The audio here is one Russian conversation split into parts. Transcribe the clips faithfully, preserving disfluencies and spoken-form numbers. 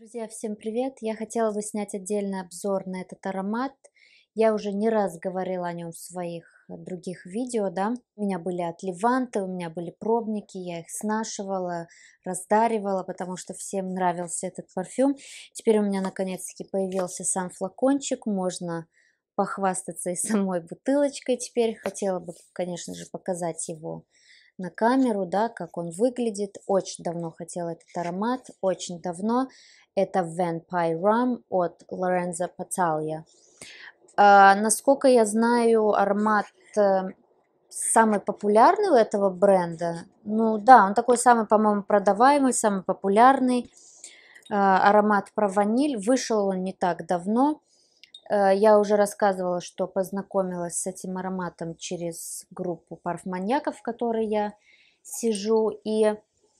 Друзья, всем привет! Я хотела бы снять отдельный обзор на этот аромат. Я уже не раз говорила о нем в своих других видео, да. У меня были отливанты, у меня были пробники, я их снашивала, раздаривала, потому что всем нравился этот парфюм. Теперь у меня наконец-таки появился сам флакончик, можно похвастаться и самой бутылочкой теперь. Хотела бы, конечно же, показать его на камеру, да, как он выглядит. Очень давно хотела этот аромат, очень давно. Это Van Py Rhum от Lorenzo Pazzaglia. А, насколько я знаю, аромат самый популярный у этого бренда. Ну да, он такой самый, по-моему, продаваемый, самый популярный. А, аромат про ваниль. Вышел он не так давно. Я уже рассказывала, что познакомилась с этим ароматом через группу парфманьяков, в которой я сижу. И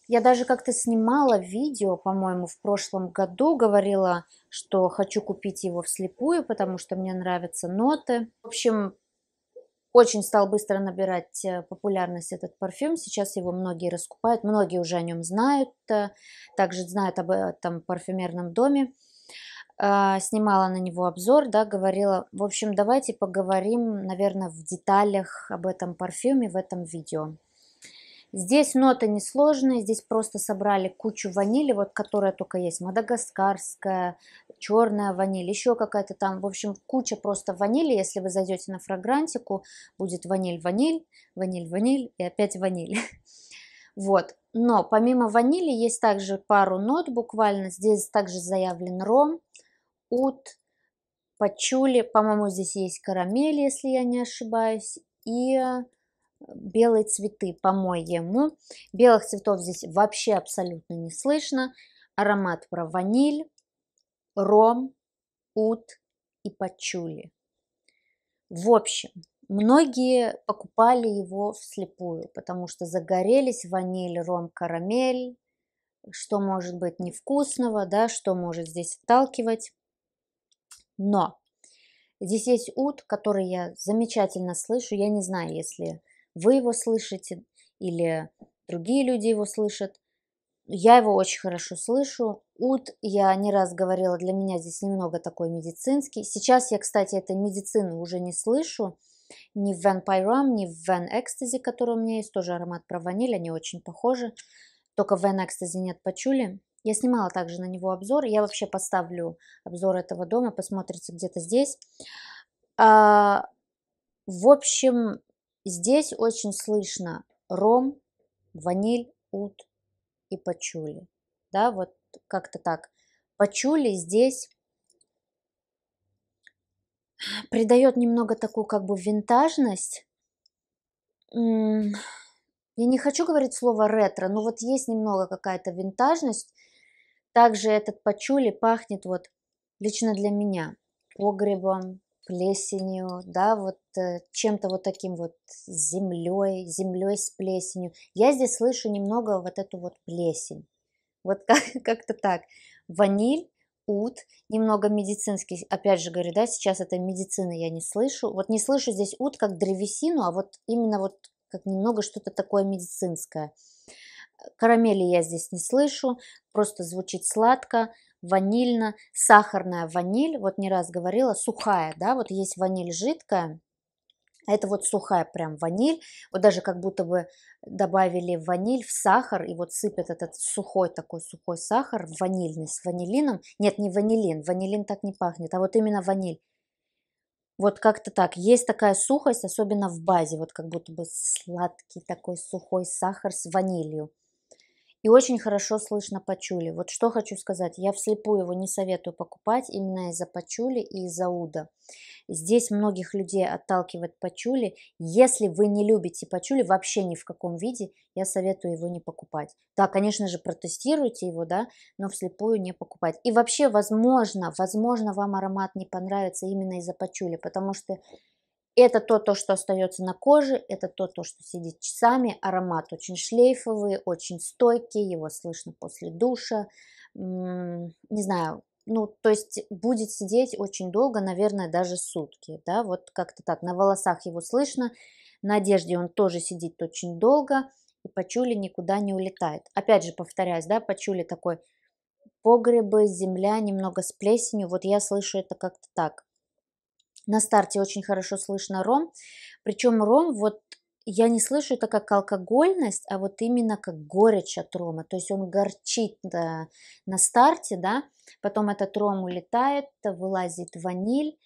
я даже как-то снимала видео, по-моему, в прошлом году. Говорила, что хочу купить его вслепую, потому что мне нравятся ноты. В общем, очень стал быстро набирать популярность этот парфюм. Сейчас его многие раскупают. Многие уже о нем знают. Также знают об этом парфюмерном доме. Снимала на него обзор, да, говорила. В общем, давайте поговорим, наверное, в деталях об этом парфюме в этом видео. Здесь ноты несложные, здесь просто собрали кучу ванили, вот которая только есть. Мадагаскарская, черная ваниль, еще какая-то там. В общем, куча просто ванили. Если вы зайдете на фрагрантику, будет ваниль-ваниль, ваниль-ваниль и опять ваниль. Вот. Но помимо ванили есть также пару нот буквально. Здесь также заявлен ром, ут, пачули, по-моему, здесь есть карамель, если я не ошибаюсь, и белые цветы, по-моему. Белых цветов здесь вообще абсолютно не слышно. Аромат про ваниль, ром, ут и пачули. В общем, многие покупали его вслепую, потому что загорелись ваниль, ром, карамель, что может быть невкусного, да, что может здесь отталкивать. Но здесь есть ут, который я замечательно слышу. Я не знаю, если вы его слышите или другие люди его слышат. Я его очень хорошо слышу. Ут, я не раз говорила, для меня здесь немного такой медицинский. Сейчас я, кстати, этой медицины уже не слышу. Ни в Van Py Rhum, ни в Van Ecstasy, который у меня есть. Тоже аромат про ваниль, они очень похожи. Только в Van Ecstasy нет пачули. Я снимала также на него обзор. Я вообще поставлю обзор этого дома. Посмотрите где-то здесь. А, в общем, здесь очень слышно ром, ваниль, ут и пачули. Да, вот как-то так. Пачули здесь придает немного такую как бы винтажность. Я не хочу говорить слово ретро, но вот есть немного какая-то винтажность. Также этот пачули пахнет вот лично для меня погребом, плесенью, да, вот чем-то вот таким вот землей, землей с плесенью. Я здесь слышу немного вот эту вот плесень, вот как-то так. Ваниль, ут, немного медицинский, опять же говорю, да, сейчас этой медицины я не слышу. Вот не слышу здесь ут как древесину, а вот именно вот как немного что-то такое медицинское. Карамели я здесь не слышу, просто звучит сладко, ванильно, сахарная ваниль, вот не раз говорила, сухая, да, вот есть ваниль жидкая, а это вот сухая прям ваниль, вот даже как будто бы добавили ваниль в сахар, и вот сыпят этот сухой такой, сухой сахар, ванильный, с ванилином, нет, не ванилин, ванилин так не пахнет, а вот именно ваниль. Вот как-то так. Есть такая сухость, особенно в базе. Вот как будто бы сладкий такой сухой сахар с ванилью. И очень хорошо слышно пачули. Вот что хочу сказать. Я вслепую его не советую покупать именно из-за пачули и из-за уда. Здесь многих людей отталкивает пачули. Если вы не любите пачули вообще ни в каком виде, я советую его не покупать. Да, конечно же, протестируйте его, да, но вслепую не покупать. И вообще, возможно, возможно, вам аромат не понравится именно из-за пачули, потому что это то, то, что остается на коже, это то, то, что сидит часами. Аромат очень шлейфовый, очень стойкий, его слышно после душа. Не знаю. Ну, то есть будет сидеть очень долго, наверное, даже сутки, да, вот как-то так, на волосах его слышно, на одежде он тоже сидит очень долго, и пачули никуда не улетает. Опять же, повторяюсь, да, пачули такой погребы, земля, немного с плесенью. Вот я слышу это как-то так. На старте очень хорошо слышно ром. Причем ром, вот я не слышу это как алкогольность, а вот именно как горечь от рома. То есть он горчит на, на старте, да. Потом этот ром улетает, вылазит ваниль,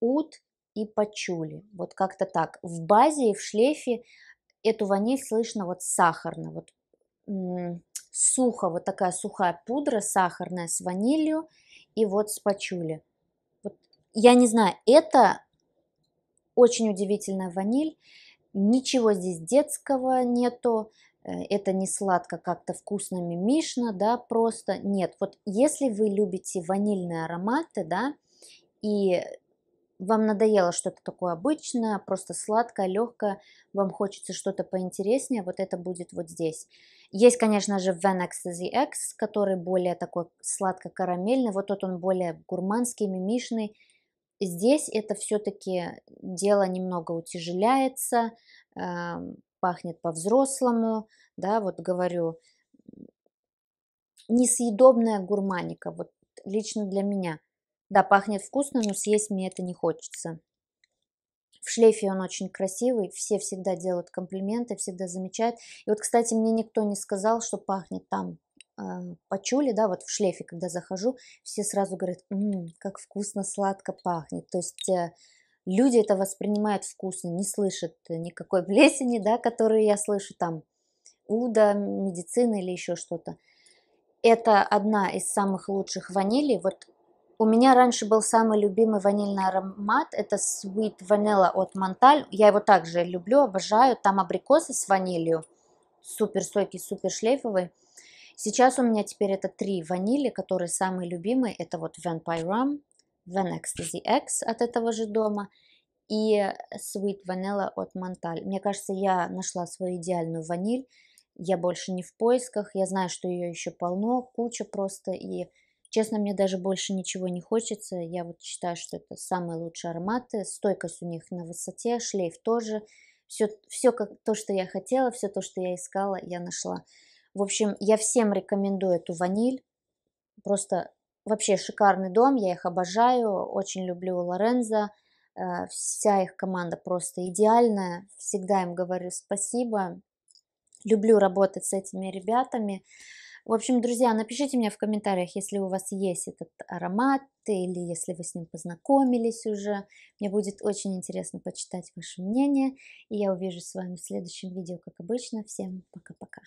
ут и пачули. Вот как-то так. В базе и в шлейфе эту ваниль слышно вот сахарно, вот сухо, вот такая сухая пудра сахарная с ванилью и вот с пачули. Вот, я не знаю, это очень удивительная ваниль, ничего здесь детского нету, это не сладко как-то вкусно мимишно, да, просто нет. Вот если вы любите ванильные ароматы, да, и вам надоело что-то такое обычное, просто сладкое, легкое, вам хочется что-то поинтереснее, вот это будет вот здесь. Есть, конечно же, Van Ecstasy X, который более такой сладко-карамельный, вот тот он более гурманский, мимишный. Здесь это все-таки дело немного утяжеляется, э, пахнет по-взрослому, да, вот говорю, несъедобная гурманика, вот лично для меня. Да, пахнет вкусно, но съесть мне это не хочется. В шлейфе он очень красивый, все всегда делают комплименты, всегда замечают. И вот, кстати, мне никто не сказал, что пахнет там э, пачули, да, вот в шлейфе, когда захожу, все сразу говорят, ммм, как вкусно, сладко пахнет. То есть э, люди это воспринимают вкусно, не слышат никакой плесени, да, которую я слышу там, уда, медицина или еще что-то. Это одна из самых лучших ванилей, вот. У меня раньше был самый любимый ванильный аромат, это Sweet Vanilla от Montale. Я его также люблю, обожаю. Там абрикосы с ванилью, супер сойкий, супер шлейфовый. Сейчас у меня теперь это три ванили, которые самые любимые. Это вот Van Py Rhum, Van Ecstasy X от этого же дома и Sweet Vanilla от Montale. Мне кажется, я нашла свою идеальную ваниль. Я больше не в поисках, я знаю, что ее еще полно, куча просто и... Честно, мне даже больше ничего не хочется. Я вот считаю, что это самые лучшие ароматы. Стойкость у них на высоте, шлейф тоже. Все, все как, то, что я хотела, все то, что я искала, я нашла. В общем, я всем рекомендую эту ваниль. Просто вообще шикарный дом, я их обожаю. Очень люблю Лорензо. Вся их команда просто идеальная. Всегда им говорю спасибо. Люблю работать с этими ребятами. В общем, друзья, напишите мне в комментариях, если у вас есть этот аромат или если вы с ним познакомились уже. Мне будет очень интересно почитать ваше мнение. И я увижусь с вами в следующем видео, как обычно. Всем пока-пока.